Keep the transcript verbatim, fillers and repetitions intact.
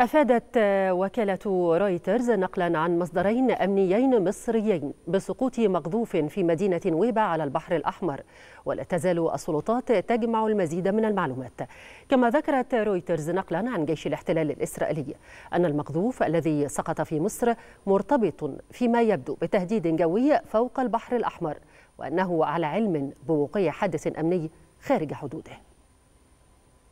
أفادت وكالة رويترز نقلا عن مصدرين أمنيين مصريين بسقوط مقذوف في مدينة نويبع على البحر الأحمر، ولا تزال السلطات تجمع المزيد من المعلومات. كما ذكرت رويترز نقلا عن جيش الاحتلال الإسرائيلي أن المقذوف الذي سقط في مصر مرتبط فيما يبدو بتهديد جوي فوق البحر الأحمر، وأنه على علم بوقوع حادث أمني خارج حدوده.